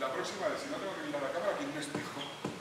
La próxima vez, si no tengo que mirar la cámara, ¿quién les dijo?